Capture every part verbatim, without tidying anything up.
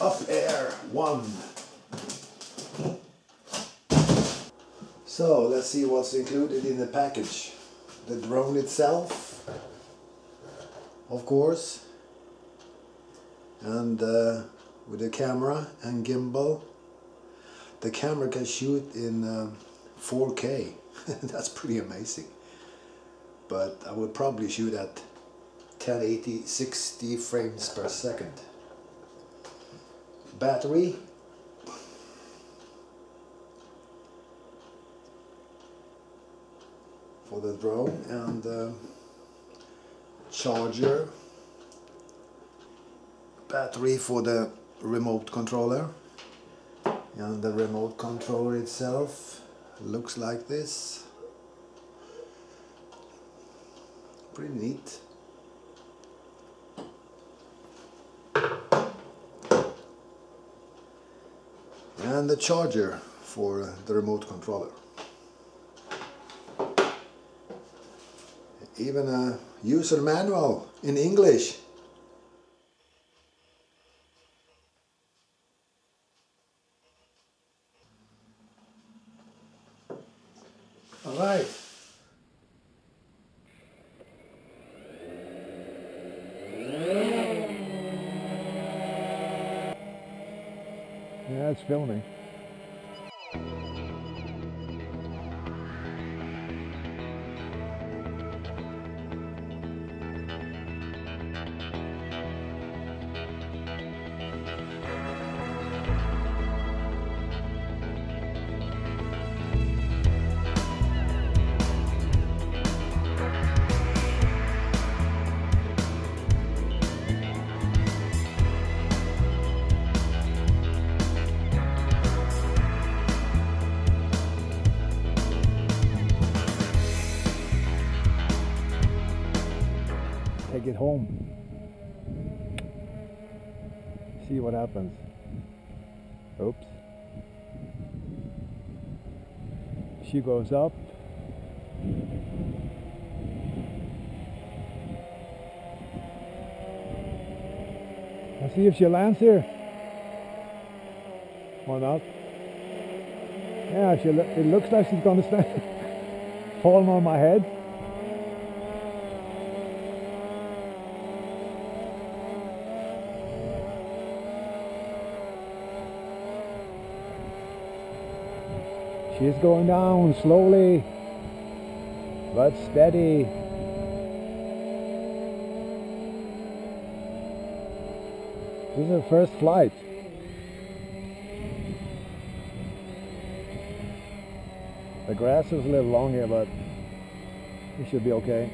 U P Air One. So let's see what's included in the package. The drone itself, of course, and uh, with a camera and gimbal. The camera can shoot in uh, four K. That's pretty amazing. But I would probably shoot at ten eighty, sixty frames per second. Battery. For the drone, and uh, charger. Battery for the remote controller. And the remote controller itself looks like this. Pretty neat. And the charger for the remote controller. Even a user manual in English. All right. Yeah, it's filming. Take it home, see what happens. Oops, she goes up, let's see if she lands here or not. Yeah, she lo it looks like she's gonna stand falling on my head. She's going down slowly, but steady. This is her first flight. The grass is a little long here, but it should be okay.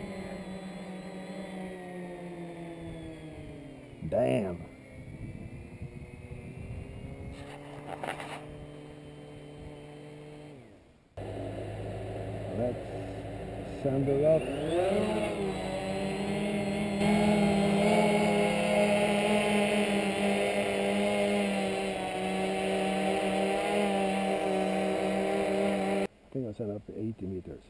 Damn. Let's send it up. I think I sent up to eighty meters.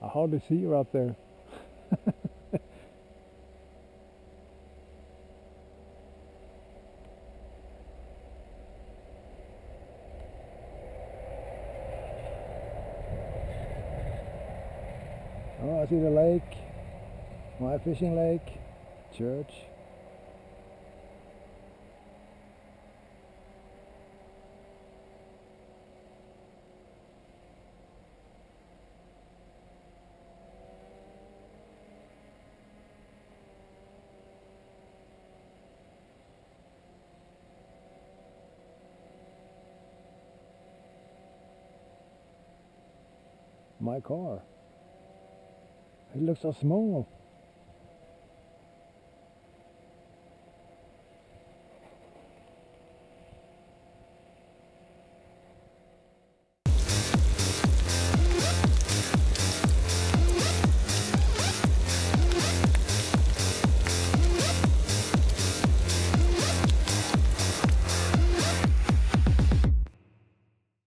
I hardly see you out there. Oh, I see the lake, my fishing lake, church. My car. It looks so small.